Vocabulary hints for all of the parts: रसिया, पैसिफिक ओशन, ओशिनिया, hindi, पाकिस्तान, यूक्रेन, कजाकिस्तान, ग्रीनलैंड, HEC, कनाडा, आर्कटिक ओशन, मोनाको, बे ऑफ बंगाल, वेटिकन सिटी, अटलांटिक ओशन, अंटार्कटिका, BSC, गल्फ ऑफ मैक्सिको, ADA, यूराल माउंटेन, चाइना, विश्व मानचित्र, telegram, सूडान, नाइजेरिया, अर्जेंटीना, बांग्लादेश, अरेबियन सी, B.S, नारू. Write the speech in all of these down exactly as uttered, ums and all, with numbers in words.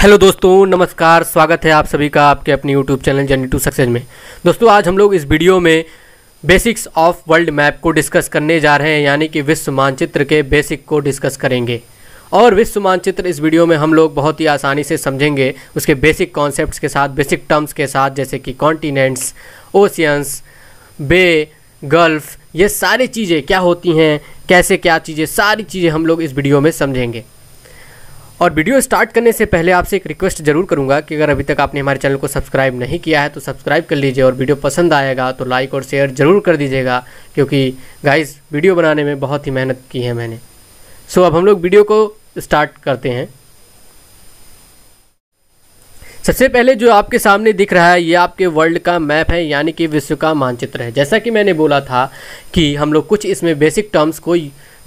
Hello दोस्तों, नमस्कार। स्वागत है आप सभी का आपके अपने YouTube channel journey to success में। दोस्तों, आज हम लोग इस वीडियो में बेसिक्स ऑफ वर्ल्ड मैप को डिस्कस करने जा रहे हैं, यानी कि विश्व मानचित्र के बेसिक को डिस्कस करेंगे। और विश्व मानचित्र इस वीडियो में हम लोग बहुत ही आसानी से समझेंगे, उसके बेसिक कॉन्सेप्ट्स के साथ, बेसिक टर्म्स के साथ, जैसे कि कॉन्टीनेंट्स, ओशियंस, बे, गल्फ, ये सारी चीज़ें क्या होती हैं, कैसे क्या चीज़ें, सारी चीज़ें हम लोग इस वीडियो में समझेंगे। और वीडियो स्टार्ट करने से पहले आपसे एक रिक्वेस्ट ज़रूर करूंगा कि अगर अभी तक आपने हमारे चैनल को सब्सक्राइब नहीं किया है तो सब्सक्राइब कर लीजिए, और वीडियो पसंद आएगा तो लाइक और शेयर ज़रूर कर दीजिएगा, क्योंकि गाइस वीडियो बनाने में बहुत ही मेहनत की है मैंने। सो अब हम लोग वीडियो को स्टार्ट करते हैं। सबसे पहले जो आपके सामने दिख रहा है ये आपके वर्ल्ड का मैप है, यानी कि विश्व का मानचित्र है। जैसा कि मैंने बोला था कि हम लोग कुछ इसमें बेसिक टर्म्स को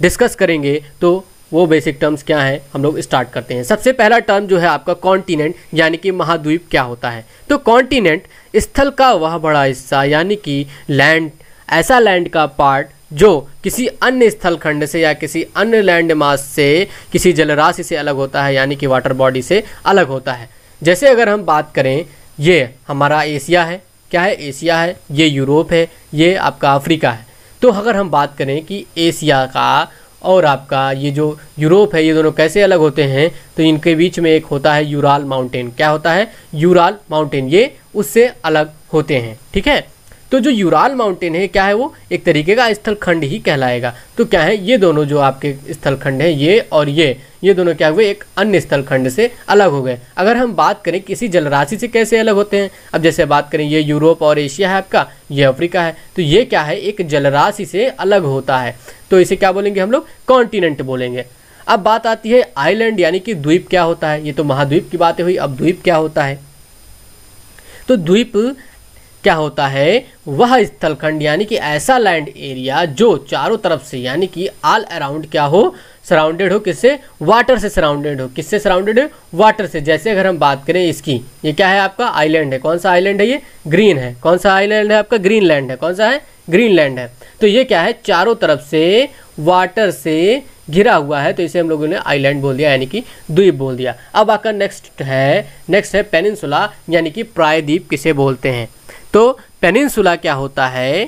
डिस्कस करेंगे, तो वो बेसिक टर्म्स क्या हैं हम लोग स्टार्ट करते हैं। सबसे पहला टर्म जो है आपका कॉन्टिनेंट, यानी कि महाद्वीप क्या होता है। तो कॉन्टिनेंट स्थल का वह बड़ा हिस्सा, यानी कि लैंड, ऐसा लैंड का पार्ट जो किसी अन्य स्थलखंड से या किसी अन्य लैंडमास से, किसी जलराशि से अलग होता है, यानी कि वाटर बॉडी से अलग होता है। जैसे अगर हम बात करें, ये हमारा एशिया है, क्या है, एशिया है, ये यूरोप है, ये आपका अफ्रीका है। तो अगर हम बात करें कि एशिया का और आपका ये जो यूरोप है, ये दोनों कैसे अलग होते हैं, तो इनके बीच में एक होता है यूराल माउंटेन। क्या होता है, यूराल माउंटेन, ये उससे अलग होते हैं, ठीक है। तो जो यूराल माउंटेन है क्या है, वो एक तरीके का स्थलखंड ही कहलाएगा। तो क्या है, ये दोनों जो आपके स्थलखंड हैं, ये और ये ये दोनों क्या हुए, एक अन्य स्थलखंड से अलग हो गए। अगर हम बात करें किसी जलराशि से कैसे अलग होते हैं, अब जैसे बात करें ये यूरोप और एशिया है आपका, ये अफ्रीका है, तो ये क्या है, एक जलराशि से अलग होता है, तो इसे क्या बोलेंगे हम लोग, कॉन्टिनेंट बोलेंगे। अब बात आती है आइलैंड, यानी कि द्वीप क्या होता है। ये तो महाद्वीप की बातें हुई, अब द्वीप क्या होता है, तो द्वीप क्या होता है, वह स्थलखंड यानी कि ऐसा लैंड एरिया जो चारों तरफ से, यानी कि ऑल अराउंड क्या हो, सराउंडेड हो, किससे, वाटर से सराउंडेड हो। किससे सराउंडेड है, वाटर से। जैसे अगर हम बात करें इसकी, ये क्या है आपका आइलैंड है, कौन सा आइलैंड है, ये ग्रीन है, कौन सा आइलैंड है आपका, ग्रीनलैंड है, कौन सा है, ग्रीनलैंड है। तो ये क्या है, चारों तरफ से वाटर से घिरा हुआ है, तो इसे हम लोगों ने आइलैंड बोल दिया, यानी कि द्वीप बोल दिया। अब आपका नेक्स्ट है, नेक्स्ट है पेनिनसुला, यानी कि प्रायद्वीप किसे बोलते हैं। तो पेनिनसुला क्या होता है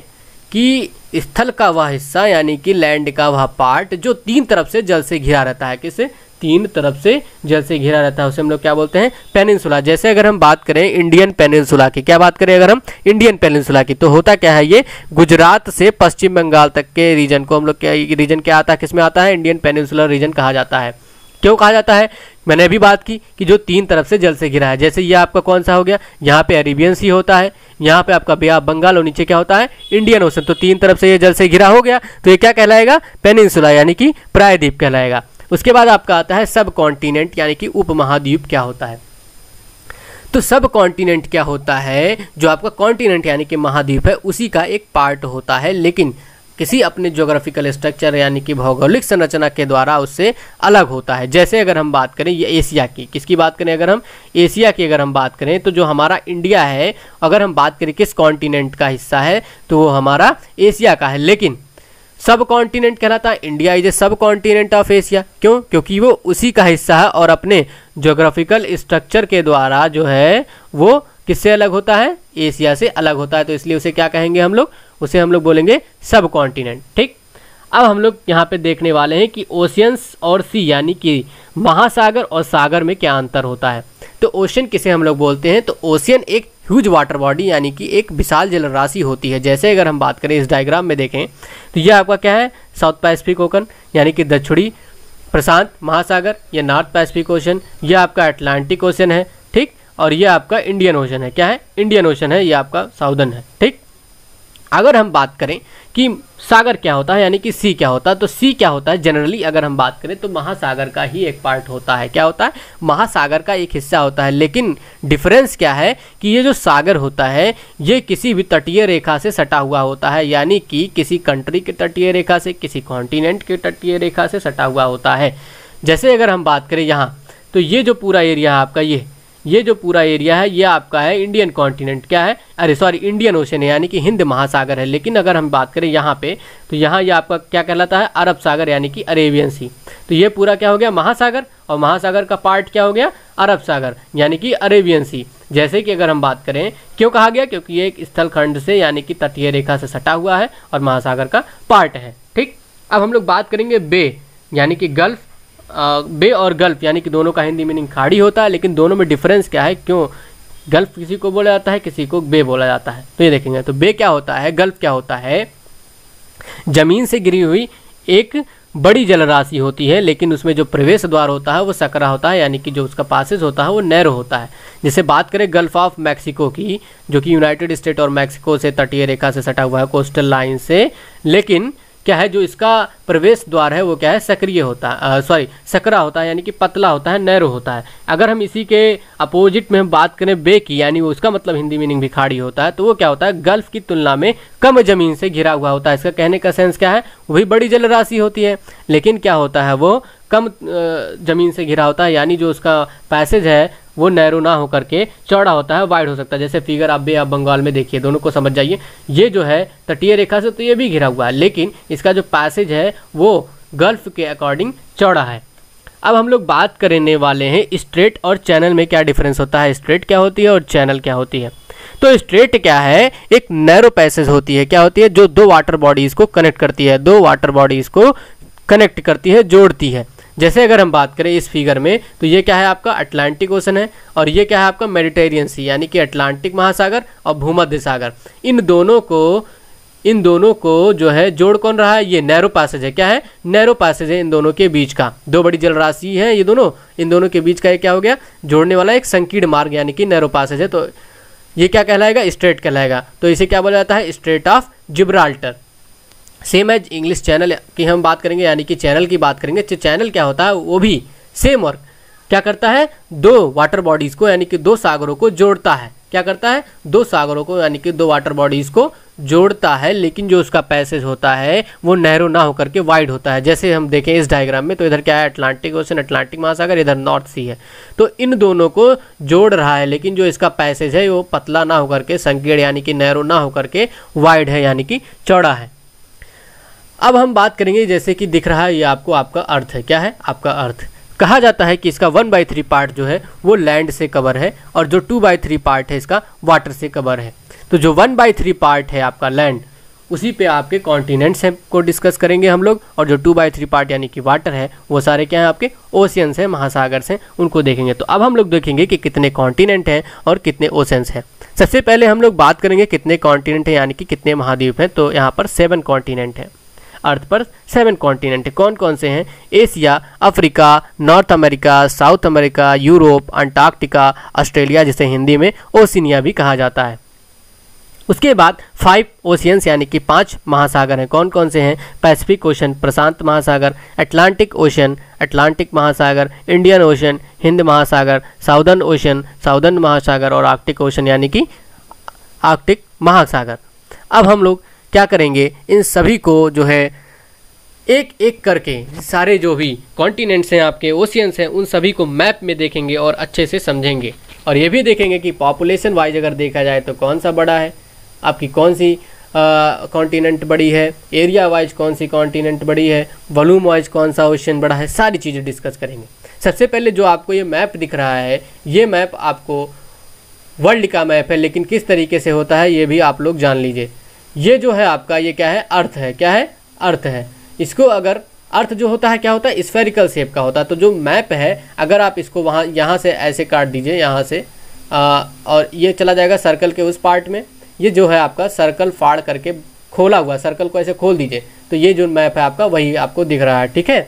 कि स्थल का वह हिस्सा, यानी कि लैंड का वह पार्ट जो तीन तरफ से जल से घिरा रहता है। किसे, तीन तरफ से जल से घिरा रहता है, उसे हम लोग क्या बोलते हैं, पेनिनसुला। जैसे अगर हम बात करें इंडियन पेनिनसुला की, क्या बात करें अगर हम इंडियन पेनिनसुला की, तो होता क्या है, ये गुजरात से पश्चिम बंगाल तक के रीजन को हम लोग, क्या रीजन क्या आता है, किसमें आता है, इंडियन पेनिनसुला रीजन कहा जाता है। क्यों कहा जाता है, मैंने अभी बात की कि जो तीन तरफ से जल से घिरा है। जैसे ये आपका कौन सा हो गया, यहाँ पे अरेबियन सी होता है, यहाँ पे आपका बे ऑफ बंगाल, और नीचे क्या होता है, इंडियन ओशन। तो तीन तरफ से ये जल से घिरा हो गया, तो ये क्या कहलाएगा, पेनिनसुला, यानी कि प्रायद्वीप कहलाएगा। उसके बाद आपका आता है सब कॉन्टिनेंट, यानी कि उप महाद्वीप क्या होता है। तो सब कॉन्टिनेंट क्या होता है, जो आपका कॉन्टिनेंट यानी कि महाद्वीप है, उसी का एक पार्ट होता है, लेकिन किसी अपने ज्योग्राफिकल स्ट्रक्चर यानी कि भौगोलिक संरचना के द्वारा उससे अलग होता है। जैसे अगर हम बात करें ये एशिया की, किसकी बात करें अगर हम, एशिया की अगर हम बात करें, तो जो हमारा इंडिया है, अगर हम बात करें किस कॉन्टिनेंट का हिस्सा है, तो वो हमारा एशिया का है, लेकिन सब कॉन्टिनेंट कहलाता है। इंडिया इज ए सब कॉन्टिनेंट ऑफ एशिया, क्यों, क्योंकि वो उसी का हिस्सा है, और अपने ज्योग्राफिकल स्ट्रक्चर के द्वारा जो है वो किससे अलग होता है, एशिया से अलग होता है, तो इसलिए उसे क्या कहेंगे हम लोग, उसे हम लोग बोलेंगे सब कॉन्टिनेंट, ठीक। अब हम लोग यहाँ पे देखने वाले हैं कि ओशियंस और सी, यानी कि महासागर और सागर में क्या अंतर होता है। तो ओशियन किसे हम लोग बोलते हैं, तो ओशियन एक ह्यूज वाटर बॉडी, यानी कि एक विशाल जलराशि होती है। जैसे अगर हम बात करें इस डायग्राम में देखें, तो यह आपका क्या है, साउथ पैसिफिक ओशन, यानी कि दक्षिणी प्रशांत महासागर, यह नॉर्थ पैसिफिक ओशन, यह आपका अटलांटिक ओशन है, ठीक, और यह आपका इंडियन ओशन है, क्या है, इंडियन ओशन है, यह आपका साउदर्न है, ठीक। अगर हम बात करें कि सागर क्या होता है, यानी कि सी क्या होता है, तो सी क्या होता है, जनरली अगर हम बात करें तो महासागर का ही एक पार्ट होता है। क्या होता है, महासागर का एक हिस्सा होता है, लेकिन डिफरेंस क्या है कि ये जो सागर होता है, ये किसी भी तटीय रेखा से सटा हुआ होता है, यानी कि किसी कंट्री के तटीय रेखा से, किसी कॉन्टिनेंट के तटीय रेखा से सटा हुआ होता है। जैसे अगर हम बात करें यहाँ, तो ये जो पूरा एरिया है आपका, ये ये जो पूरा एरिया है, ये आपका है इंडियन कॉन्टिनेंट, क्या है, अरे सॉरी इंडियन ओशन है, यानी कि हिंद महासागर है। लेकिन अगर हम बात करें यहाँ पे, तो यहाँ ये आपका क्या कहलाता है, अरब सागर, यानी कि अरेबियन सी। तो ये पूरा क्या हो गया, महासागर, और महासागर का पार्ट क्या हो गया, अरब सागर यानी कि अरेबियन सी। जैसे कि अगर हम बात करें, क्यों कहा गया, क्योंकि ये एक स्थल खंड से यानी कि तटीय रेखा से सटा हुआ है और महासागर का पार्ट है। ठीक, अब हम लोग बात करेंगे बे यानी कि गल्फ। बे और गल्फ यानी कि दोनों का हिंदी मीनिंग खाड़ी होता है, लेकिन दोनों में डिफरेंस क्या है, क्यों गल्फ किसी को बोला जाता है, किसी को बे बोला जाता है, तो ये देखेंगे। तो बे क्या होता है, गल्फ क्या होता है, जमीन से गिरी हुई एक बड़ी जलराशि होती है, लेकिन उसमें जो प्रवेश द्वार होता है वो सकरा होता है, यानी कि जो उसका पासेज होता है वो नैरो होता है। जैसे बात करें गल्फ ऑफ मैक्सिको की, जो कि यूनाइटेड स्टेट और मैक्सिको से तटीय रेखा से सटा हुआ है, कोस्टल लाइन से, लेकिन क्या है, जो इसका प्रवेश द्वार है वो क्या है, सक्रिय होता है, सॉरी सकरा होता है, यानी कि पतला होता है, नैरो होता है। अगर हम इसी के अपोजिट में हम बात करें बे की, यानी वो उसका मतलब हिंदी मीनिंग भी खाड़ी होता है, तो वो क्या होता है, गल्फ की तुलना में कम जमीन से घिरा हुआ होता है। इसका कहने का सेंस क्या है, वो भी बड़ी जलराशि होती है, लेकिन क्या होता है वो कम जमीन से घिरा होता है, यानी जो उसका पैसेज है वो नैरो ना होकर के चौड़ा होता है, वाइड हो सकता है। जैसे फिगर आप बे ऑफ बंगाल में देखिए, दोनों को समझ जाइए, ये जो है तटीय रेखा से तो ये भी घिरा हुआ है, लेकिन इसका जो पैसेज है वो गल्फ के अकॉर्डिंग चौड़ा है। अब हम लोग बात करने वाले हैं स्ट्रेट और चैनल में क्या डिफरेंस होता है, स्ट्रेट क्या होती है और चैनल क्या होती है। तो स्ट्रेट क्या है, एक नैरो पैसेज होती है, क्या होती है, जो दो वाटर बॉडीज को कनेक्ट करती है, दो वाटर बॉडीज को कनेक्ट करती है, जोड़ती है। जैसे अगर हम बात करें इस फिगर में, तो ये क्या है आपका अटलांटिक ओशन है, और ये क्या है आपका मेडिटेरियन सी यानी कि अटलांटिक महासागर और भूमध्य सागर। इन दोनों को इन दोनों को जो है जोड़ कौन रहा है, ये नैरो पैसेज है, क्या है, नैरो पैसेज है इन दोनों के बीच का। दो बड़ी जलराशि है ये दोनों, इन दोनों के बीच का क्या हो गया, जोड़ने वाला एक संकीर्ण मार्ग यानी कि नैरो पैसेज है, तो ये क्या कहलाएगा, स्ट्रेट कहलाएगा। तो इसे क्या बोला जाता है, strait of Gibraltar. Same as English channel की हम बात करेंगे, यानी कि चैनल की बात करेंगे। चैनल क्या होता है, वो भी सेम वर्क क्या करता है, दो वाटर बॉडीज़ को यानी कि दो सागरों को जोड़ता है, क्या करता है, दो सागरों को यानी कि दो वाटर बॉडीज़ को जोड़ता है, लेकिन जो उसका पैसेज होता है वो नहरों ना होकर के वाइड होता है। जैसे हम देखें इस डायग्राम में, तो इधर क्या है, अटलांटिक ओशन, अटलांटिक महासागर, इधर नॉर्थ सी है, तो इन दोनों को जोड़ रहा है, लेकिन जो इसका पैसेज है वो पतला ना होकर के संकीर्ण यानी कि नहरों ना होकर के वाइड है यानी कि चौड़ा है। अब हम बात करेंगे, जैसे कि दिख रहा है ये आपको, आपका अर्थ है, क्या है, आपका अर्थ। कहा जाता है कि इसका वन बाई थ्री पार्ट जो है वो लैंड से कवर है, और जो टू बाई थ्री पार्ट है इसका वाटर से कवर है। तो जो वन बाई थ्री पार्ट है आपका लैंड, उसी पे आपके कॉन्टिनेंट्स हैं को डिस्कस करेंगे हम लोग, और जो टू बाई थ्री पार्ट यानी कि वाटर है वो सारे क्या हैं आपके ओशियंस हैं, महासागर्स हैं, उनको देखेंगे। तो अब हम लोग देखेंगे कि कितने कॉन्टिनेंट हैं और कितने ओशियंस हैं। सबसे पहले हम लोग बात करेंगे कितने कॉन्टिनेंट हैं यानी कि कितने महाद्वीप हैं। तो यहाँ पर सेवन कॉन्टिनेंट हैं, अर्थ पर सेवन कॉन्टिनेंट। कौन कौन से हैं, Asia, Africa, North America, South America, Europe, अंटार्कटिका, Australia, जिसे हिंदी में ओशिनिया भी कहा जाता है। उसके बाद फाइव ओशियंस यानी कि पांच महासागर हैं। कौन कौन से हैं, पैसिफिक ओशन, प्रशांत महासागर, अटलांटिक ओशन, अटलांटिक महासागर, इंडियन ओशन, हिंद महासागर, साउदर्न ओशन, साउदर्न महासागर, और आर्कटिक ओशन यानी कि आर्कटिक महासागर। अब हम लोग क्या करेंगे, इन सभी को जो है एक एक करके, सारे जो भी कॉन्टिनेंट्स हैं आपके, ओशियंस हैं, उन सभी को मैप में देखेंगे और अच्छे से समझेंगे। और ये भी देखेंगे कि पॉपुलेशन वाइज अगर देखा जाए तो कौन सा बड़ा है, आपकी कौन सी कॉन्टिनेंट बड़ी है, एरिया वाइज कौन सी कॉन्टिनेंट बड़ी है, वॉल्यूम वाइज कौन सा ओशियन बड़ा है, सारी चीज़ें डिस्कस करेंगे। सबसे पहले जो आपको ये मैप दिख रहा है, ये मैप आपको वर्ल्ड का मैप है, लेकिन किस तरीके से होता है ये भी आप लोग जान लीजिए। ये जो है आपका, ये क्या है, अर्थ है, क्या है, अर्थ है। इसको अगर अर्थ जो होता है क्या होता है, स्फेरिकल शेप का होता है। तो जो मैप है, अगर आप इसको वहाँ यहाँ से ऐसे काट दीजिए, यहाँ से आ, और ये चला जाएगा सर्कल के उस पार्ट में। ये जो है आपका सर्कल फाड़ करके खोला हुआ, सर्कल को ऐसे खोल दीजिए, तो ये जो मैप है आपका वही आपको दिख रहा है। ठीक है,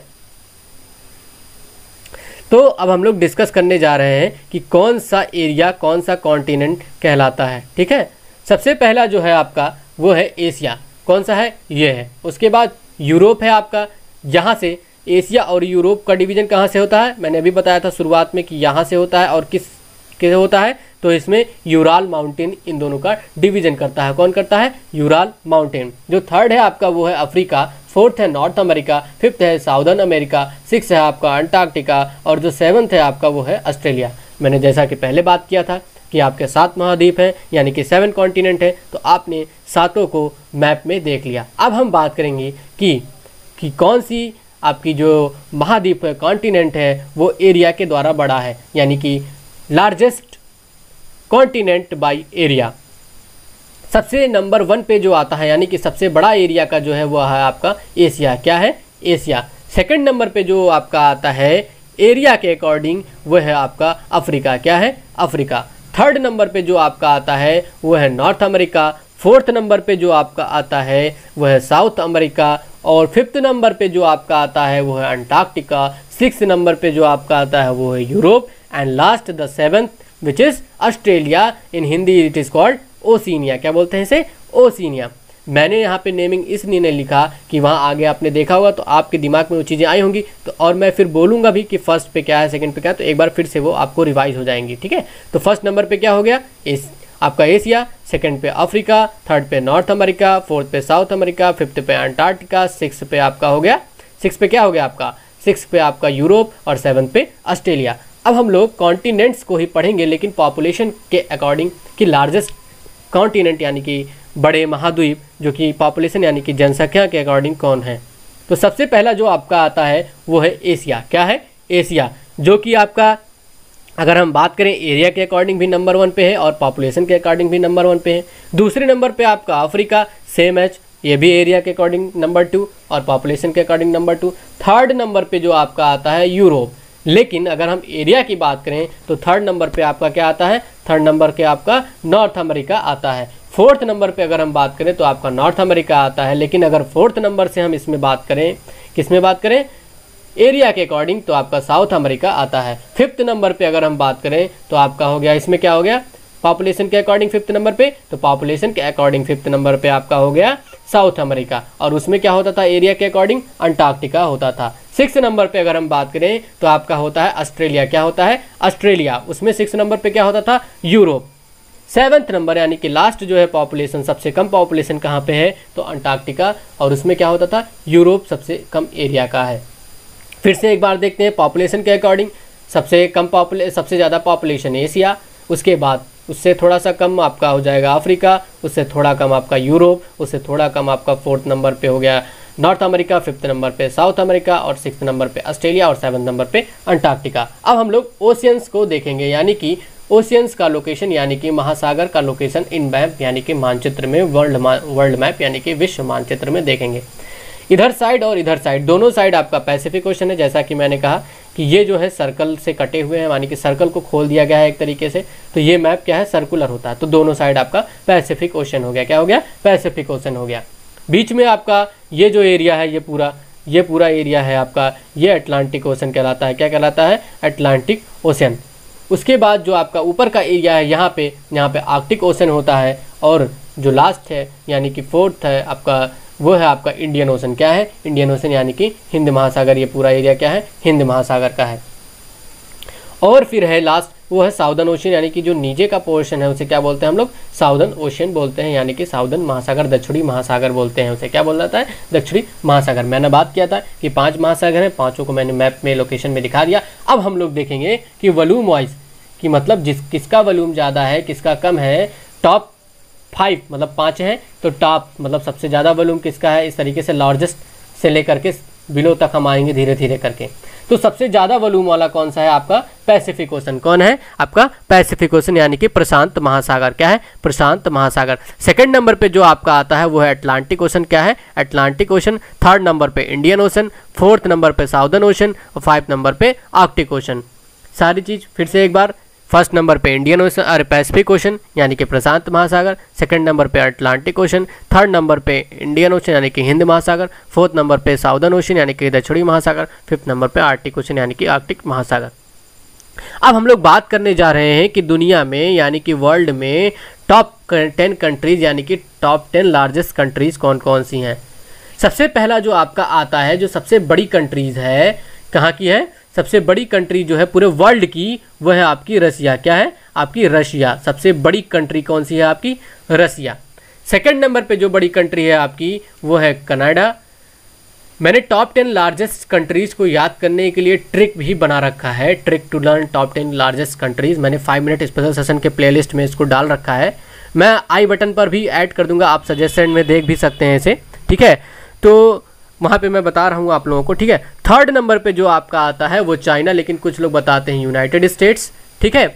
तो अब हम लोग डिस्कस करने जा रहे हैं कि कौन सा एरिया कौन सा कॉन्टिनेंट कहलाता है। ठीक है, सबसे पहला जो है आपका वो है एशिया। कौन सा है, ये है। उसके बाद यूरोप है आपका। यहाँ से एशिया और यूरोप का डिवीज़न कहाँ से होता है, मैंने अभी बताया था शुरुआत में कि यहाँ से होता है, और किस किस होता है, तो इसमें यूराल माउंटेन इन दोनों का डिवीज़न करता है। कौन करता है, यूराल माउंटेन। जो थर्ड है आपका वो है अफ्रीका, फोर्थ है नॉर्थ अमेरिका, फिफ्थ है साउदर्न अमेरिका, सिक्स है आपका अंटार्कटिका, और जो सेवन्थ है आपका वो है ऑस्ट्रेलिया। मैंने जैसा कि पहले बात किया था कि आपके सात महाद्वीप हैं यानी कि सेवन कॉन्टिनेंट हैं, तो आपने सातों को मैप में देख लिया। अब हम बात करेंगे कि कि कौन सी आपकी जो महाद्वीप है, कॉन्टिनेंट है, वो एरिया के द्वारा बड़ा है, यानी कि लार्जेस्ट कॉन्टिनेंट बाय एरिया। सबसे नंबर वन पे जो आता है, यानी कि सबसे बड़ा एरिया का जो है वो है आपका एशिया। क्या है? एशिया। सेकंड नंबर पे जो आपका आता है एरिया के अकॉर्डिंग, वो है आपका अफ्रीका। क्या है? अफ्रीका। थर्ड नंबर पे जो आपका आता है वो है नॉर्थ अमेरिका। फोर्थ नंबर पे जो आपका आता है वह है साउथ अमेरिका। और फिफ्थ नंबर पे जो आपका आता है वो है अंटार्कटिका। सिक्स नंबर पे जो आपका आता है वो है Europe. And last the seventh which is Australia. In Hindi it is called ओशिनिया। क्या बोलते हैं इसे? ओशिनिया। मैंने यहाँ पे नेमिंग इसलिए नहीं लिखा कि वहाँ आगे आपने देखा होगा तो आपके दिमाग में वो चीज़ें आई होंगी, तो और मैं फिर बोलूँगा भी कि फर्स्ट पे क्या है, सेकंड पे क्या है, तो एक बार फिर से वो आपको रिवाइज हो जाएंगी। ठीक है, तो फर्स्ट नंबर पे क्या हो गया? एस आपका एशिया, सेकंड पे अफ्रीका, थर्ड पे नॉर्थ अमेरिका, फोर्थ पे साउथ अमेरिका, फिफ्थ पे अंटार्कटिका, सिक्स पे आपका हो गया, सिक्स पे क्या हो गया आपका, सिक्स पे आपका यूरोप, और सेवन पे ऑस्ट्रेलिया। अब हम लोग कॉन्टिनेंट्स को ही पढ़ेंगे, लेकिन पॉपुलेशन के अकॉर्डिंग कि लार्जेस्ट कॉन्टिनेंट यानी कि बड़े महाद्वीप जो कि पॉपुलेशन यानी कि जनसंख्या के अकॉर्डिंग कौन है। तो सबसे पहला जो आपका आता है वो है एशिया। क्या है? एशिया, जो कि आपका अगर हम बात करें एरिया के अकॉर्डिंग भी नंबर वन पे है और पॉपुलेशन के अकॉर्डिंग भी नंबर वन पे है। दूसरे नंबर पे आपका अफ्रीका, सेम एच, ये भी एरिया के अकॉर्डिंग नंबर टू और पॉपुलेशन के according number two. Third number पे जो आपका आता है यूरोप, लेकिन अगर हम एरिया की बात करें तो थर्ड नंबर पे आपका क्या आता है, थर्ड नंबर पे आपका नॉर्थ अमेरिका आता है। फोर्थ नंबर पे अगर हम बात करें तो आपका नॉर्थ अमेरिका आता है, लेकिन अगर फोर्थ नंबर से हम इसमें बात करें, किस में बात करें, एरिया के अकॉर्डिंग, तो आपका साउथ अमेरिका आता है। फिफ्थ नंबर पे अगर हम बात करें तो आपका हो गया, इसमें क्या हो गया, पॉपुलेशन के अकॉर्डिंग फिफ्थ नंबर पे, तो पॉपुलेशन के अकॉर्डिंग फिफ्थ नंबर पे आपका हो गया साउथ अमेरिका, और उसमें क्या होता था एरिया के अकॉर्डिंग, अंटार्कटिका होता था। सिक्स नंबर पे अगर हम बात करें तो आपका होता है ऑस्ट्रेलिया। क्या होता है? ऑस्ट्रेलिया। उसमें सिक्स नंबर पे क्या होता था, यूरोप। सेवन्थ नंबर यानी कि लास्ट जो है पॉपुलेशन, सबसे कम पॉपुलेशन कहाँ पे है, तो अंटार्कटिका, और उसमें क्या होता था, यूरोप सबसे कम एरिया का है। फिर से एक बार देखते हैं पॉपुलेशन के अकॉर्डिंग, सबसे कम पॉपुले सबसे ज़्यादा पॉपुलेशन एशिया, उसके बाद उससे थोड़ा सा कम आपका हो जाएगा अफ्रीका, उससे थोड़ा कम आपका यूरोप, उससे थोड़ा कम आपका फोर्थ नंबर पे हो गया नॉर्थ अमेरिका, फिफ्थ नंबर पे साउथ अमेरिका, और सिक्स्थ नंबर पे ऑस्ट्रेलिया, और सेवन्थ नंबर पे अंटार्कटिका। अब हम लोग ओशियंस को देखेंगे, यानी कि ओशियंस का लोकेशन यानी कि महासागर का लोकेशन इन मैप यानी कि मानचित्र में, वर्ल्ड वर्ल्ड मैप यानी कि विश्व मानचित्र में देखेंगे। इधर साइड और इधर साइड दोनों साइड आपका पैसिफिक ओशन है। जैसा कि मैंने कहा कि ये जो है सर्कल से कटे हुए हैं, यानी कि सर्कल को खोल दिया गया है एक तरीके से, तो ये मैप क्या है, सर्कुलर होता है, तो दोनों साइड आपका पैसिफिक ओशन हो गया। क्या हो गया? पैसिफिक ओशन हो गया। बीच में आपका ये जो एरिया है, ये पूरा ये पूरा एरिया है आपका, ये अटलांटिक ओशन कहलाता है। क्या कहलाता है? अटलांटिक ओशन। उसके बाद जो आपका ऊपर का एरिया है, यहाँ पे यहाँ पे आर्कटिक ओशन होता है, और जो लास्ट है यानी कि फोर्थ है आपका, वो है आपका इंडियन ओशन। क्या है? इंडियन ओशन यानी कि हिंद महासागर। ये पूरा एरिया क्या है? हिंद महासागर का है। और फिर है लास्ट, वो है साउदर्न ओशन, यानी कि जो नीचे का पोर्शन है उसे क्या बोलते हैं हम लोग? साउदर्न ओशन बोलते हैं, यानी कि साउदर्न महासागर, दक्षिणी महासागर बोलते हैं उसे। क्या बोला जाता है? दक्षिणी महासागर। मैंने बात किया था कि पांच महासागर हैं, पांचों को मैंने मैप में लोकेशन में दिखा दिया। अब हम लोग देखेंगे कि वॉल्यूम वाइज, कि मतलब जिस किसका वॉल्यूम ज़्यादा है, किसका कम है। टॉप फाइव मतलब पाँच हैं, तो टॉप मतलब सबसे ज़्यादा वॉल्यूम किसका है। इस तरीके से लार्जेस्ट से लेकर के बिलो तक हम आएंगे धीरे धीरे करके। तो सबसे ज़्यादा वॉल्यूम वाला कौन सा है? आपका पैसिफिक ओशन। कौन है? आपका पैसिफिक ओशन यानी कि प्रशांत महासागर। क्या है? प्रशांत महासागर। सेकंड नंबर पे जो आपका आता है वो है अटलांटिक ओशन। क्या है? अटलांटिक ओशन। थर्ड नंबर पे इंडियन ओशन, फोर्थ नंबर पे साउदर्न ओशन, और फाइव नंबर पे आर्कटिक ओशन। सारी चीज़ फिर से एक बार, फर्स्ट नंबर पे इंडियन ओशन और पैसिफिक ओशन यानी कि प्रशांत महासागर, सेकंड नंबर पे अटलांटिक ओशन, थर्ड नंबर पे इंडियन ओशन यानी कि हिंद महासागर, फोर्थ नंबर पे साउदर्न ओशन यानी कि दक्षिणी महासागर, फिफ्थ नंबर पे आर्कटिक ओशन यानी कि आर्कटिक महासागर। अब हम लोग बात करने जा रहे हैं कि दुनिया में यानी कि वर्ल्ड में टॉप टेन कंट्रीज यानी कि टॉप टेन लार्जेस्ट कंट्रीज कौन कौन सी हैं। सबसे पहला जो आपका आता है, जो सबसे बड़ी कंट्रीज है, कहाँ की है? सबसे बड़ी कंट्री जो है पूरे वर्ल्ड की, वह है आपकी रसिया। क्या है? आपकी रशिया। सबसे बड़ी कंट्री कौन सी है? आपकी रसिया। सेकंड नंबर पे जो बड़ी कंट्री है आपकी, वो है कनाडा। मैंने टॉप टेन लार्जेस्ट कंट्रीज़ को याद करने के लिए ट्रिक भी बना रखा है, trick to learn top ten largest countries. मैंने फाइव मिनट स्पेशल सेशन के प्लेलिस्ट में इसको डाल रखा है, मैं आई बटन पर भी ऐड कर दूंगा, आप सजेशन में देख भी सकते हैं इसे। ठीक है, तो वहाँ पे मैं बता रहा हूँ आप लोगों को, ठीक है। थर्ड नंबर पे जो आपका आता है वो चाइना, लेकिन कुछ लोग बताते हैं यूनाइटेड स्टेट्स, ठीक है।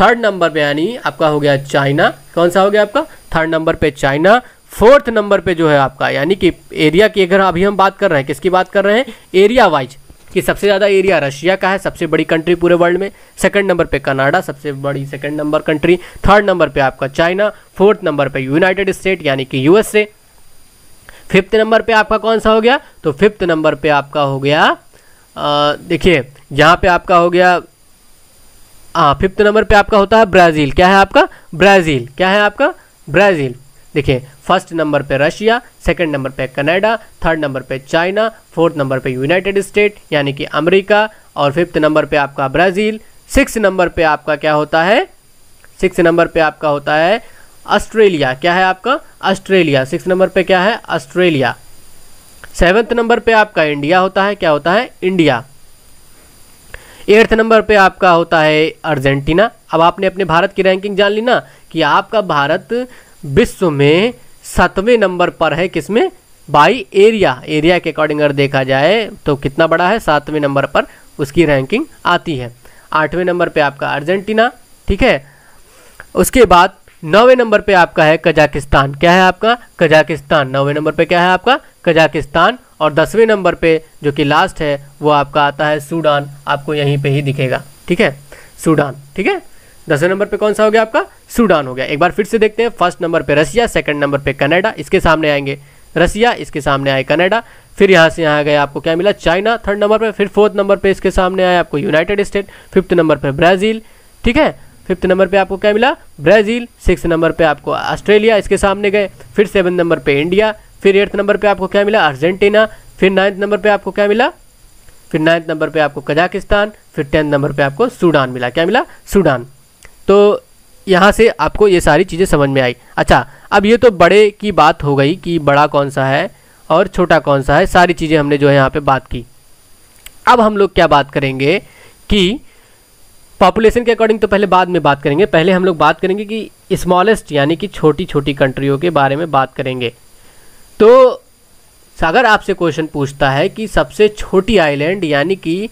थर्ड नंबर पे यानी आपका हो गया चाइना, कौन सा हो गया आपका थर्ड नंबर पे चाइना। फोर्थ नंबर पे जो है आपका यानी कि एरिया की, अगर अभी हम बात कर रहे हैं किसकी बात कर रहे हैं एरिया वाइज, कि सबसे ज़्यादा एरिया रशिया का है, सबसे बड़ी कंट्री पूरे वर्ल्ड में। सेकंड नंबर पे कनाडा, सबसे बड़ी second number country. Third number पे आपका चाइना, फोर्थ नंबर पे यूनाइटेड स्टेट यानी कि यूएसए। फिफ्थ नंबर पे आपका कौन सा हो गया, तो फिफ्थ नंबर पे आपका हो गया, देखिए यहाँ पे आपका हो गया, हाँ फिफ्थ नंबर पे आपका होता है ब्राज़ील। क्या है आपका ब्राज़ील, क्या है आपका ब्राज़ील। देखिए फर्स्ट नंबर पे रशिया, सेकंड नंबर पे कनाडा, थर्ड नंबर पे चाइना, फोर्थ नंबर पे यूनाइटेड स्टेट यानी कि अमेरिका, और फिफ्थ नंबर पे आपका ब्राज़ील। सिक्स नंबर पे आपका क्या होता है, सिक्स नंबर पे आपका होता है ऑस्ट्रेलिया। क्या है आपका ऑस्ट्रेलिया, सिक्स नंबर पे क्या है ऑस्ट्रेलिया। सेवन्थ नंबर पे आपका इंडिया होता है, क्या होता है इंडिया। एट्थ नंबर पे आपका होता है अर्जेंटीना। अब आपने अपने भारत की रैंकिंग जान ली ना, कि आपका भारत विश्व में सातवें नंबर पर है, किसमें बाई एरिया, एरिया के अकॉर्डिंग अगर देखा जाए तो कितना बड़ा है, सातवें नंबर पर उसकी रैंकिंग आती है। आठवें नंबर पे आपका अर्जेंटीना, ठीक है। उसके बाद नौवें नंबर पे आपका है कजाकिस्तान। क्या है आपका कजाकिस्तान, नौवें नंबर पे क्या है आपका कजाकिस्तान। और दसवें नंबर पे जो कि लास्ट है वो आपका आता है सूडान, आपको यहीं पे ही दिखेगा, ठीक है सूडान, ठीक है। दसवें नंबर पे कौन सा हो गया आपका सूडान हो गया। एक बार फिर से देखते हैं, फर्स्ट नंबर पे रसिया, सेकंड नंबर पे कनाडा, इसके सामने आएंगे रसिया, इसके सामने आए कनाडा, फिर यहाँ से यहाँ गए आपको क्या मिला चाइना थर्ड नंबर पे, फिर फोर्थ नंबर पे इसके सामने आए आपको यूनाइटेड स्टेट, फिफ्थ नंबर पे ब्राज़ील, ठीक है फिफ्थ नंबर पे आपको क्या मिला ब्राज़ील। सिक्स नंबर पे आपको ऑस्ट्रेलिया, इसके सामने गए, फिर सेवन नंबर पे इंडिया, फिर एट्थ नंबर पे आपको क्या मिला अर्जेंटीना, फिर नाइन्थ नंबर पे आपको क्या मिला, फिर नाइन्थ नंबर पे आपको कजाकिस्तान, फिर टेंथ नंबर पे आपको सूडान मिला। क्या मिला सूडान। तो यहाँ से आपको ये सारी चीज़ें समझ में आई। अच्छा, अब ये तो बड़े की बात हो गई कि बड़ा कौन सा है और छोटा कौन सा है, सारी चीज़ें हमने जो है यहाँ पे बात की। अब हम लोग क्या बात करेंगे कि पॉपुलेशन के अकॉर्डिंग, तो पहले बाद में बात करेंगे, पहले हम लोग बात करेंगे कि स्मॉलेस्ट यानी कि छोटी छोटी कंट्रियों के बारे में बात करेंगे। तो अगर आपसे क्वेश्चन पूछता है कि सबसे छोटी आइलैंड यानी कि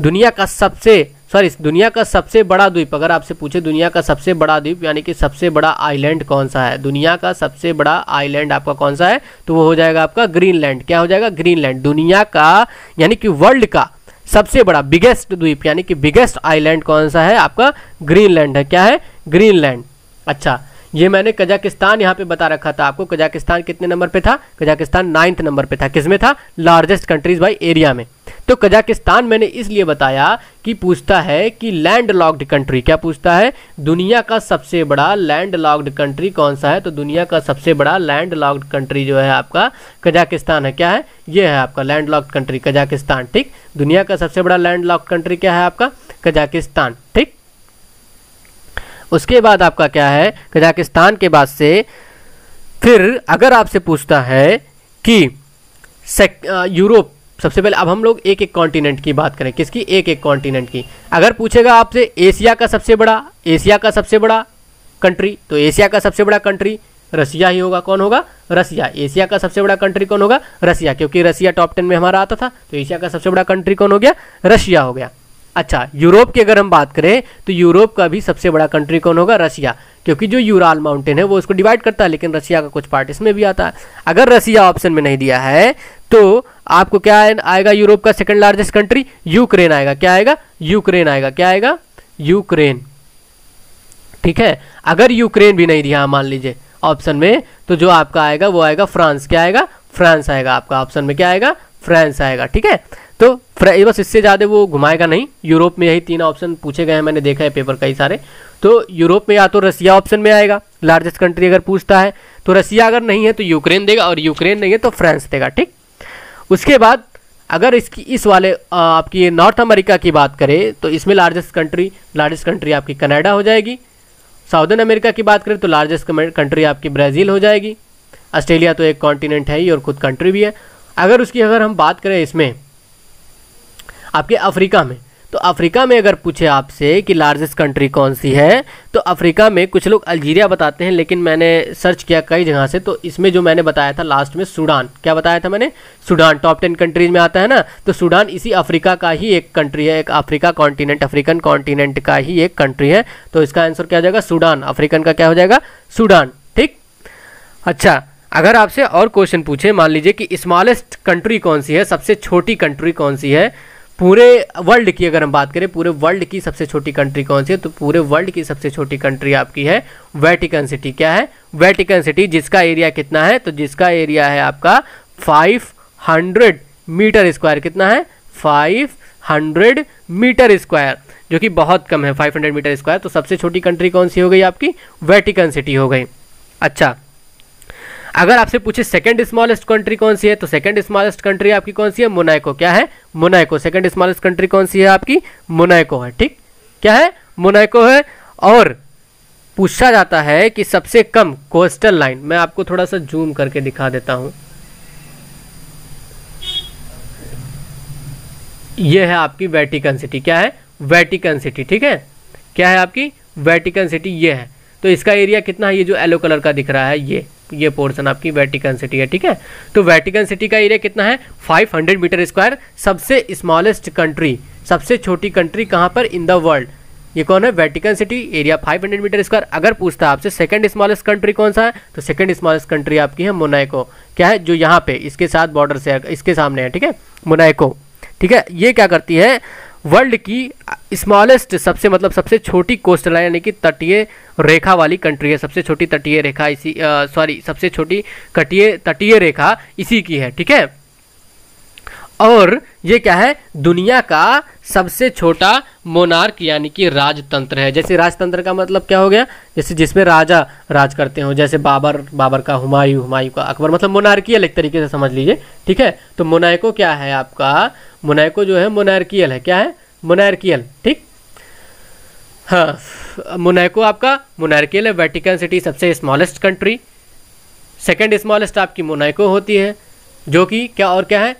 दुनिया का सबसे सॉरी दुनिया का सबसे बड़ा द्वीप, अगर आपसे पूछे दुनिया का सबसे बड़ा द्वीप यानी कि सबसे बड़ा आइलैंड कौन सा है, दुनिया का सबसे बड़ा आइलैंड आपका कौन सा है, तो वो हो जाएगा आपका ग्रीनलैंड। क्या हो जाएगा ग्रीनलैंड, दुनिया का यानी कि वर्ल्ड का सबसे बड़ा बिगेस्ट द्वीप यानी कि बिगेस्ट आइलैंड कौन सा है आपका ग्रीनलैंड है। क्या है ग्रीनलैंड। अच्छा, ये मैंने कजाकिस्तान यहाँ पे बता रखा था आपको, कजाकिस्तान कितने नंबर पे था, कजाकिस्तान नाइन्थ नंबर पे था, किसमें था लार्जेस्ट कंट्रीज बाय एरिया में। तो कजाकिस्तान मैंने इसलिए बताया कि पूछता है कि लैंडलॉक्ड कंट्री, क्या पूछता है दुनिया का सबसे बड़ा लैंडलॉक्ड कंट्री कौन सा है, तो दुनिया का सबसे बड़ा लैंडलॉक्ड कंट्री जो है आपका कजाकिस्तान है। क्या है ये है आपका लैंडलॉक्ड कंट्री कजाकिस्तान, ठीक। दुनिया का सबसे बड़ा लैंडलॉक्ड कंट्री क्या है आपका कजाकिस्तान, ठीक। उसके बाद आपका क्या है कजाकिस्तान के बाद से फिर अगर आपसे पूछता है कि यूरोप, सबसे पहले अब हम लोग एक एक कॉन्टिनेंट की बात करें, किसकी एक एक कॉन्टिनेंट की। अगर पूछेगा आपसे एशिया का सबसे बड़ा, एशिया का सबसे बड़ा कंट्री, तो एशिया का सबसे बड़ा कंट्री रसिया ही होगा। कौन होगा रसिया। एशिया का सबसे बड़ा कंट्री कौन होगा रसिया, क्योंकि रसिया टॉप टेन में हमारा आता था, तो एशिया का सबसे बड़ा कंट्री कौन हो गया रसिया हो गया। अच्छा, यूरोप की अगर हम बात करें तो यूरोप का भी सबसे बड़ा कंट्री कौन होगा रसिया, क्योंकि जो यूराल माउंटेन है वो उसको डिवाइड करता है, लेकिन रसिया का कुछ पार्ट इसमें भी आता है। अगर रसिया ऑप्शन में नहीं दिया है तो आपको क्या आएगा, यूरोप का सेकंड लार्जेस्ट कंट्री यूक्रेन आएगा। क्या आएगा यूक्रेन आएगा, क्या आएगा यूक्रेन, ठीक है। अगर यूक्रेन भी नहीं दिया मान लीजिए ऑप्शन में, तो जो आपका आएगा वो आएगा फ्रांस। क्या आएगा फ्रांस आएगा, आपका ऑप्शन में क्या आएगा फ्रांस आएगा, ठीक है। तो बस इससे ज़्यादा वो घुमाएगा नहीं, यूरोप में यही तीन ऑप्शन पूछे गए हैं, मैंने देखा है पेपर कई सारे। तो यूरोप में या तो रसिया ऑप्शन में आएगा, लार्जेस्ट कंट्री अगर पूछता है तो रसिया, अगर नहीं है तो यूक्रेन देगा, और यूक्रेन नहीं है तो फ्रांस देगा, ठीक। उसके बाद अगर इसकी इस वाले आपकी नॉर्थ अमेरिका की बात करें तो इसमें लार्जेस्ट कंट्री लार्जेस्ट कंट्री आपकी कनाडा हो जाएगी। साउदर्न अमेरिका की बात करें तो लार्जेस्ट कंट्री आपकी ब्राज़ील हो जाएगी। ऑस्ट्रेलिया तो एक कॉन्टिनेंट है ही और खुद कंट्री भी है। अगर उसकी अगर हम बात करें इसमें आपके अफ्रीका में, तो अफ्रीका में अगर पूछे आपसे कि लार्जेस्ट कंट्री कौन सी है, तो अफ्रीका में कुछ लोग अल्जीरिया बताते हैं, लेकिन मैंने सर्च किया कई जगह से, तो इसमें जो मैंने बताया था लास्ट में सूडान, क्या बताया था मैंने, सूडान टॉप टेन कंट्रीज में आता है ना, तो सूडान इसी अफ्रीका का ही एक कंट्री है, एक अफ्रीका कॉन्टिनेंट, अफ्रीकन कॉन्टिनेंट का ही एक कंट्री है। तो इसका आंसर क्या हो जाएगा, सूडान, अफ्रीकन का क्या हो जाएगा, सूडान। ठीक। अच्छा, अगर आपसे और क्वेश्चन पूछे, मान लीजिए कि स्मॉलेस्ट कंट्री कौन सी है, सबसे छोटी कंट्री कौन सी है पूरे वर्ल्ड की, अगर हम बात करें पूरे वर्ल्ड की सबसे छोटी कंट्री कौन सी है, तो पूरे वर्ल्ड की सबसे छोटी कंट्री आपकी है वेटिकन सिटी। क्या है, वेटिकन सिटी, जिसका एरिया कितना है, तो जिसका एरिया है आपका पाँच सौ मीटर स्क्वायर, कितना है, पाँच सौ मीटर स्क्वायर, जो कि बहुत कम है, पाँच सौ मीटर स्क्वायर। तो सबसे छोटी कंट्री कौन सी हो गई आपकी, वेटिकन सिटी हो गई। अच्छा, अगर आपसे पूछे सेकंड स्मॉलेस्ट कंट्री कौन सी है, तो सेकंड स्मॉलेस्ट कंट्री आपकी कौन सी है, मोनाको। क्या है, मोनाको। सेकंड स्मॉलेस्ट कंट्री कौन सी है आपकी, मोनाको है। ठीक, क्या है, मोनाको है। और पूछा जाता है कि सबसे कम कोस्टल लाइन, मैं आपको थोड़ा सा जूम करके दिखा देता हूं, यह है आपकी वेटिकन सिटी। क्या है, वेटिकन सिटी। ठीक है, क्या है आपकी वेटिकन सिटी, ये है। तो इसका एरिया कितना है, ये जो येलो कलर का दिख रहा है, ये ये पोर्शन आपकी वेटिकन सिटी है। ठीक है, तो वेटिकन सिटी का एरिया कितना है, पाँच सौ मीटर स्क्वायर। सबसे स्मॉलेस्ट कंट्री, सबसे छोटी कंट्री कहाँ पर, इन द वर्ल्ड, ये कौन है, वेटिकन सिटी, एरिया पाँच सौ मीटर स्क्वायर। अगर पूछता है आपसे सेकंड स्मॉलेस्ट कंट्री कौन सा है, तो सेकंड स्मॉलेस्ट कंट्री आपकी है मोनाको। क्या है, जो यहाँ पे इसके साथ बॉर्डर से इसके सामने है, ठीक है, मोनाको। ठीक है, ये क्या करती है, वर्ल्ड की स्मॉलेस्ट, सबसे मतलब सबसे छोटी कोस्टल लाइन, यानी कि तटीय रेखा वाली कंट्री है। सबसे छोटी तटीय रेखा इसी, सॉरी सबसे छोटी कटीय तटीय रेखा इसी की है। ठीक है, और ये क्या है, दुनिया का सबसे छोटा मोनार्क, यानी कि राजतंत्र है। जैसे राजतंत्र का मतलब क्या हो गया, जैसे जिसमें राजा राज करते हो, जैसे बाबर, बाबर का, हुमायूं, हुमायूं का अकबर, मतलब मोनार्कियल एक तरीके से समझ लीजिए। ठीक है, तो मोनाको क्या है आपका, मोनाको जो है मोनार्कियल है। क्या है, मोनार्कियल। ठीक, हाँ, मोनाको आपका मोनार्कियल है। वेटिकन सिटी सबसे स्मॉलेस्ट कंट्री, सेकेंड स्मॉलेस्ट आपकी मोनाको होती है, जो कि क्या और क्या है,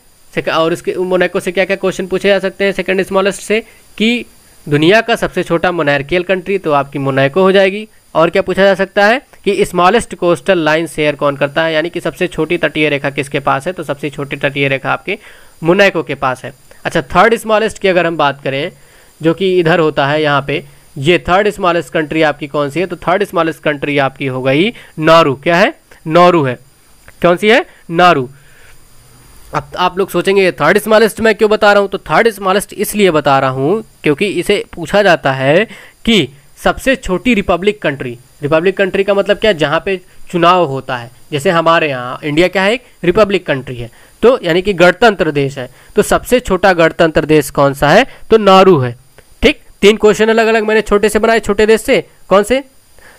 और इसके मोनाको से क्या क्या क्वेश्चन पूछे जा सकते हैं सेकंड स्मॉलेस्ट से, कि दुनिया का सबसे छोटा मोनार्कियल कंट्री, तो आपकी मोनाको हो जाएगी। और क्या पूछा जा सकता है कि स्मॉलेस्ट कोस्टल लाइन शेयर कौन करता है, यानी कि सबसे छोटी तटीय रेखा किसके पास है, तो सबसे छोटी तटीय रेखा आपके मोनाको के पास है। अच्छा, थर्ड स्मॉलेस्ट की अगर हम बात करें, जो कि इधर होता है यहाँ पे, ये थर्ड स्मॉलेस्ट कंट्री आपकी कौन सी है, तो थर्ड स्मॉलेस्ट कंट्री आपकी हो गई नारू। क्या है, नारू है। कौन सी है, नारू। अब आप लोग सोचेंगे ये थर्ड स्मॉलेस्ट मैं क्यों बता रहा हूँ, तो थर्ड स्मॉलेस्ट इसलिए बता रहा हूँ क्योंकि इसे पूछा जाता है कि सबसे छोटी रिपब्लिक कंट्री, रिपब्लिक कंट्री का मतलब क्या है, जहाँ पे चुनाव होता है, जैसे हमारे यहाँ इंडिया क्या है, एक रिपब्लिक कंट्री है, तो यानी कि गणतंत्र देश है। तो सबसे छोटा गणतंत्र देश कौन सा है, तो नारू है। ठीक, तीन क्वेश्चन अलग अलग मैंने छोटे से बनाए, छोटे देश से, कौन से,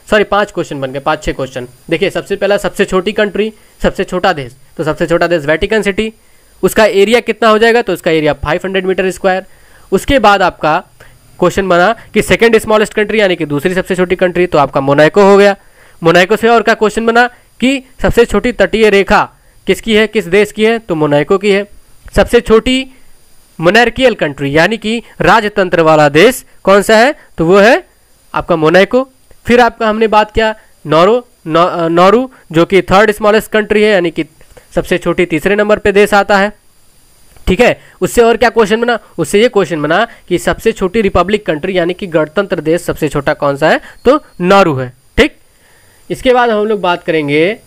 सॉरी पांच क्वेश्चन बन गए, पांच छह क्वेश्चन। देखिए, सबसे पहला सबसे छोटी कंट्री, सबसे छोटा देश, तो सबसे छोटा देश वेटिकन सिटी, उसका एरिया कितना हो जाएगा, तो उसका एरिया पाँच सौ मीटर स्क्वायर। उसके बाद आपका क्वेश्चन बना कि सेकंड स्मॉलेस्ट कंट्री, यानी कि दूसरी सबसे छोटी कंट्री, तो आपका मोनाको हो गया। मोनाको से और का क्वेश्चन बना कि सबसे छोटी तटीय रेखा किसकी है, किस देश की है, तो मोनाको की है। सबसे छोटी मोनार्कियल कंट्री, यानी कि राजतंत्र वाला देश कौन सा है, तो वो है आपका मोनाको। फिर आपका हमने बात किया नारू, नारू जो कि थर्ड स्मॉलेस्ट कंट्री है, यानी कि सबसे छोटी तीसरे नंबर पे देश आता है। ठीक है, उससे और क्या क्वेश्चन बना, उससे ये क्वेश्चन बना कि सबसे छोटी रिपब्लिक कंट्री, यानी कि गणतंत्र देश सबसे छोटा कौन सा है, तो नारू है। ठीक, इसके बाद हम लोग बात करेंगे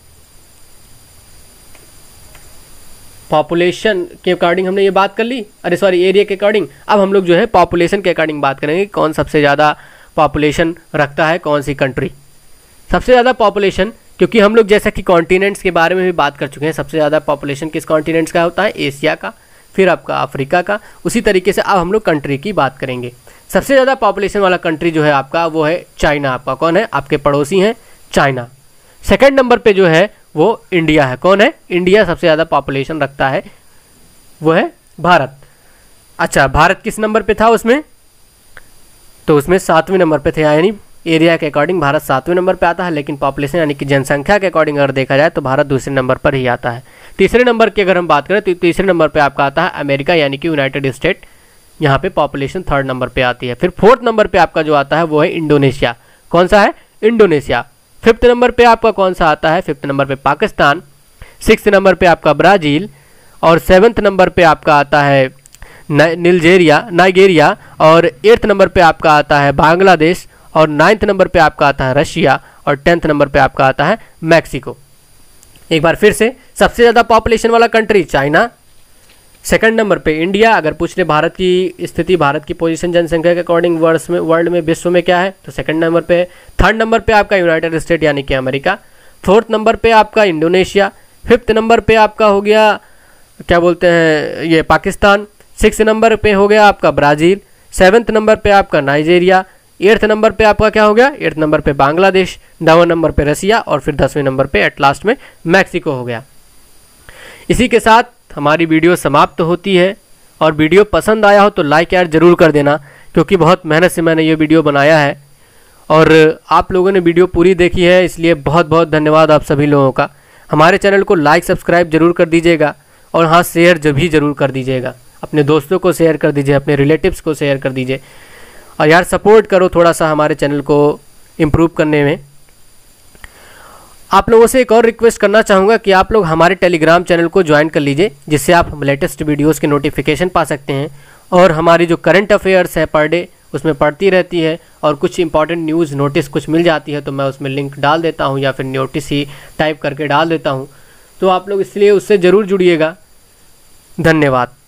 पॉपुलेशन के अकॉर्डिंग, हमने ये बात कर ली, अरे सॉरी एरिया के अकॉर्डिंग। अब हम लोग जो है पॉपुलेशन के अकॉर्डिंग बात करेंगे, कौन सबसे ज़्यादा पॉपुलेशन रखता है, कौन सी कंट्री सबसे ज़्यादा पॉपुलेशन, क्योंकि हम लोग जैसा कि कॉन्टिनेंट्स के बारे में भी बात कर चुके हैं, सबसे ज़्यादा पॉपुलेशन किस कॉन्टिनेंट्स का होता है, एशिया का, फिर आपका अफ्रीका का। उसी तरीके से अब हम लोग कंट्री की बात करेंगे। सबसे ज़्यादा पॉपुलेशन वाला कंट्री जो है आपका वो है चाइना। आपका कौन है, आपके पड़ोसी हैं चाइना। सेकेंड नंबर पर जो है वो इंडिया है। कौन है, इंडिया सबसे ज़्यादा पॉपुलेशन रखता है, वो है भारत। अच्छा, भारत किस नंबर पर था उसमें, तो उसमें सातवें नंबर पे थे, यानी एरिया के अकॉर्डिंग भारत सातवें नंबर पे आता है, लेकिन पॉपुलेशन यानी कि जनसंख्या के अकॉर्डिंग अगर देखा जाए तो भारत दूसरे नंबर पर ही आता है। तीसरे नंबर की अगर हम बात करें तो तीसरे नंबर पे आपका आता है अमेरिका, यानी कि यूनाइटेड स्टेट। यहाँ पे पॉपुलेशन थर्ड नंबर पे आती है। फिर फोर्थ नंबर पे आपका जो आता है वो है इंडोनेशिया। कौन सा है? इंडोनेशिया। फिफ्थ नंबर पे आपका कौन सा आता है? फिफ्थ नंबर पे पाकिस्तान, सिक्स्थ नंबर पे आपका ब्राज़ील, और सेवन्थ नंबर पे आपका आता है नाइजेरिया नाइजेरिया और एट्थ नंबर पे आपका आता है बांग्लादेश, और नाइन्थ नंबर पे आपका आता है रशिया, और टेंथ नंबर पे आपका आता है मैक्सिको। एक बार फिर से, सबसे ज़्यादा पॉपुलेशन वाला कंट्री चाइना, सेकंड नंबर पे इंडिया। अगर पूछ ले भारत की स्थिति, भारत की पोजीशन जनसंख्या के अकॉर्डिंग वर्ल्ड में वर्ल्ड में विश्व में क्या है, तो सेकंड नंबर पे। थर्ड नंबर पे आपका यूनाइटेड स्टेट यानी कि अमेरिका, फोर्थ नंबर पे आपका इंडोनेशिया, फिफ्थ नंबर पे आपका हो गया क्या बोलते हैं ये पाकिस्तान, सिक्स नंबर पे हो गया आपका ब्राज़ील, सेवन्थ नंबर पे आपका नाइजेरिया, एट्थ नंबर पे आपका क्या हो गया, एट्थ नंबर पे बांग्लादेश, नौवें नंबर पे रसिया, और फिर दसवें नंबर पे एट लास्ट में मैक्सिको हो गया। इसी के साथ हमारी वीडियो समाप्त होती है, और वीडियो पसंद आया हो तो लाइक यार ज़रूर कर देना, क्योंकि बहुत मेहनत से मैंने ये वीडियो बनाया है और आप लोगों ने वीडियो पूरी देखी है, इसलिए बहुत बहुत धन्यवाद आप सभी लोगों का। हमारे चैनल को लाइक सब्सक्राइब जरूर कर दीजिएगा, और हाँ शेयर भी ज़रूर कर दीजिएगा, अपने दोस्तों को शेयर कर दीजिए, अपने रिलेटिव्स को शेयर कर दीजिए, और यार सपोर्ट करो थोड़ा सा हमारे चैनल को इम्प्रूव करने में। आप लोगों से एक और रिक्वेस्ट करना चाहूँगा कि आप लोग हमारे टेलीग्राम चैनल को ज्वाइन कर लीजिए, जिससे आप लेटेस्ट वीडियोस के नोटिफिकेशन पा सकते हैं, और हमारी जो करंट अफेयर्स है पर डे उसमें पढ़ती रहती है, और कुछ इंपॉर्टेंट न्यूज़ नोटिस कुछ मिल जाती है तो मैं उसमें लिंक डाल देता हूँ या फिर नोटिस ही टाइप करके डाल देता हूँ, तो आप लोग इसलिए उससे ज़रूर जुड़िएगा। धन्यवाद।